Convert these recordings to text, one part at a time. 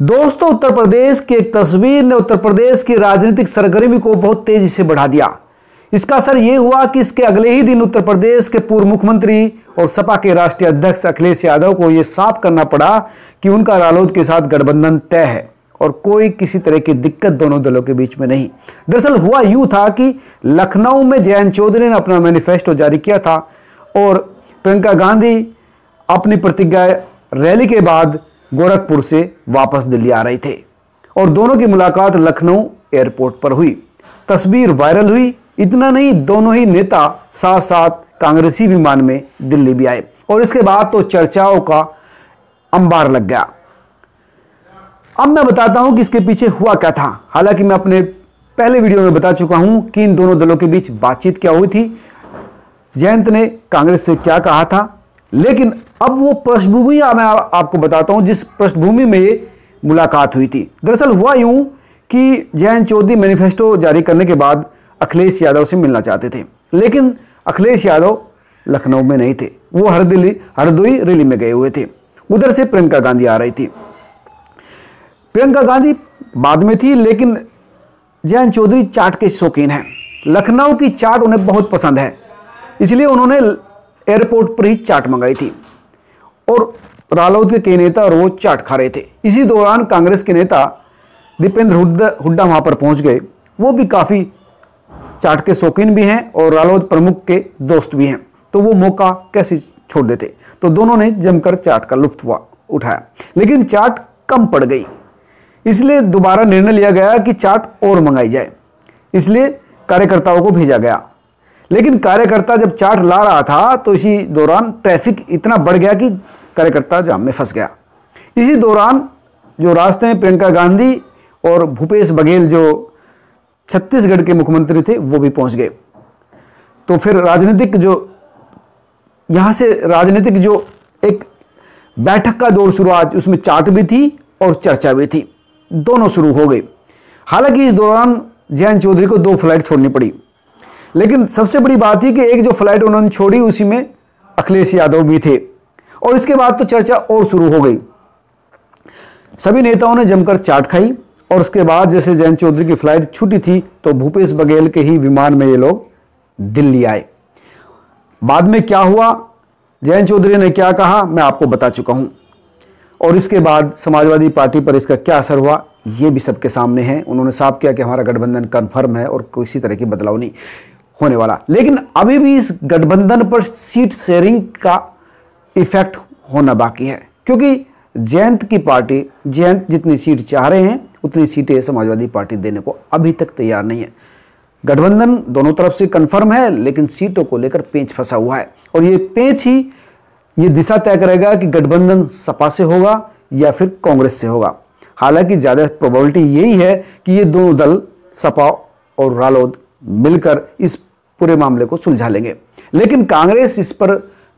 दोस्तों उत्तर प्रदेश की एक तस्वीर ने उत्तर प्रदेश की राजनीतिक सरगर्मी को बहुत तेजी से बढ़ा दिया। इसका असर यह हुआ कि इसके अगले ही दिन उत्तर प्रदेश के पूर्व मुख्यमंत्री और सपा के राष्ट्रीय अध्यक्ष अखिलेश यादव को यह साफ करना पड़ा कि उनका रालोद के साथ गठबंधन तय है और कोई किसी तरह की दिक्कत दोनों दलों के बीच में नहीं। दरअसल हुआ यूं था कि लखनऊ में जयंत चौधरी ने अपना मैनिफेस्टो जारी किया था और प्रियंका गांधी अपनी प्रतिज्ञा रैली के बाद गोरखपुर से वापस दिल्ली आ रहे थे और दोनों की मुलाकात लखनऊ एयरपोर्ट पर हुई। तस्वीर वायरल हुई। इतना नहीं, दोनों ही नेता साथ साथ कांग्रेसी विमान में दिल्ली भी आए और इसके बाद तो चर्चाओं का अंबार लग गया। अब मैं बताता हूं कि इसके पीछे हुआ क्या था। हालांकि मैं अपने पहले वीडियो में बता चुका हूं कि इन दोनों दलों के बीच बातचीत क्या हुई थी, जयंत ने कांग्रेस से क्या कहा था, लेकिन अब वो पृष्ठभूमि मैं आपको बताता हूं जिस पृष्ठभूमि में ये मुलाकात हुई थी। दरअसल हुआ यूं कि जयंत चौधरी मैनिफेस्टो जारी करने के बाद अखिलेश यादव से मिलना चाहते थे, लेकिन अखिलेश यादव लखनऊ में नहीं थे, वो हरदोई रैली में गए हुए थे। उधर से प्रियंका गांधी आ रही थी। प्रियंका गांधी बाद में थी, लेकिन जयंत चौधरी चाट के शौकीन हैं। लखनऊ की चाट उन्हें बहुत पसंद है, इसलिए उन्होंने एयरपोर्ट पर ही चाट मंगाई थी और रालोद के कई नेता और वो चाट खा रहे थे। इसी दौरान कांग्रेस के नेता दीपेंद्र हुड्डा वहाँ पर पहुँच गए। वो भी काफ़ी चाट के शौकीन भी हैं और रालोद प्रमुख के दोस्त भी हैं, तो वो मौका कैसे छोड़ देते। तो दोनों ने जमकर चाट का लुत्फ उठाया, लेकिन चाट कम पड़ गई, इसलिए दोबारा निर्णय लिया गया कि चाट और मंगाई जाए, इसलिए कार्यकर्ताओं को भेजा गया। लेकिन कार्यकर्ता जब चार्ट ला रहा था तो इसी दौरान ट्रैफिक इतना बढ़ गया कि कार्यकर्ता जाम में फंस गया। इसी दौरान जो रास्ते में प्रियंका गांधी और भूपेश बघेल जो छत्तीसगढ़ के मुख्यमंत्री थे वो भी पहुंच गए। तो फिर राजनीतिक जो एक बैठक का दौर शुरू आज, उसमें चार्ट भी थी और चर्चा भी थी, दोनों शुरू हो गई। हालांकि इस दौरान जयंत चौधरी को 2 फ्लाइट छोड़नी पड़ी, लेकिन सबसे बड़ी बात थी कि एक जो फ्लाइट उन्होंने छोड़ी उसी में अखिलेश यादव भी थे और इसके बाद तो चर्चा और शुरू हो गई। सभी नेताओं ने जमकर चाट खाई और उसके बाद जैसे जयंत चौधरी की फ्लाइट छूटी थी तो भूपेश बघेल के ही विमान में ये लोग दिल्ली आए। बाद में क्या हुआ, जयंत चौधरी ने क्या कहा, मैं आपको बता चुका हूं और इसके बाद समाजवादी पार्टी पर इसका क्या असर हुआ ये भी सबके सामने है। उन्होंने साफ किया कि हमारा गठबंधन कन्फर्म है और किसी तरह की बदलाव नहीं होने वाला, लेकिन अभी भी इस गठबंधन पर सीट शेयरिंग का इफेक्ट होना बाकी है, क्योंकि जयंत की पार्टी, जयंत जितनी सीट चाह रहे हैं उतनी सीटें समाजवादी पार्टी देने को अभी तक तैयार नहीं है। गठबंधन दोनों तरफ से कंफर्म है, लेकिन सीटों को लेकर पेंच फंसा हुआ है और ये पेंच ही ये दिशा तय करेगा कि गठबंधन सपा से होगा या फिर कांग्रेस से होगा। हालांकि ज़्यादा प्रोबेबिलिटी यही है कि ये दोनों दल सपा और रालोद मिलकर इस पूरे मामले को सुलझा लेंगे, लेकिन कांग्रेस इस पर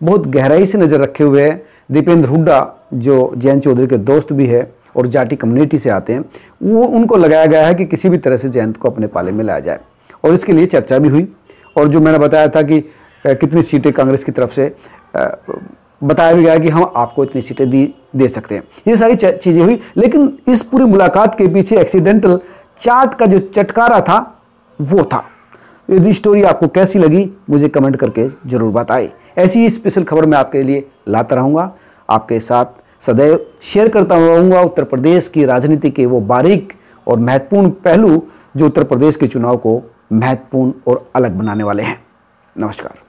बहुत गहराई से नज़र रखे हुए है। दीपेंद्र हुड्डा जो जयंत चौधरी के दोस्त भी है और जाटी कम्युनिटी से आते हैं, वो उनको लगाया गया है कि किसी भी तरह से जयंत को अपने पाले में लाया जाए और इसके लिए चर्चा भी हुई। और जो मैंने बताया था कि कितनी सीटें कांग्रेस की तरफ से बताया भी गया कि हम आपको इतनी सीटें दे सकते हैं, ये सारी चीज़ें हुई। लेकिन इस पूरी मुलाकात के पीछे एक्सीडेंटल चार्ट का जो चटकारा था वो था। यदि स्टोरी आपको कैसी लगी मुझे कमेंट करके ज़रूर बताएं। ऐसी ही स्पेशल खबर मैं आपके लिए लाता रहूँगा, आपके साथ सदैव शेयर करता रहूँगा। उत्तर प्रदेश की राजनीति के वो बारीक और महत्वपूर्ण पहलू जो उत्तर प्रदेश के चुनाव को महत्वपूर्ण और अलग बनाने वाले हैं। नमस्कार।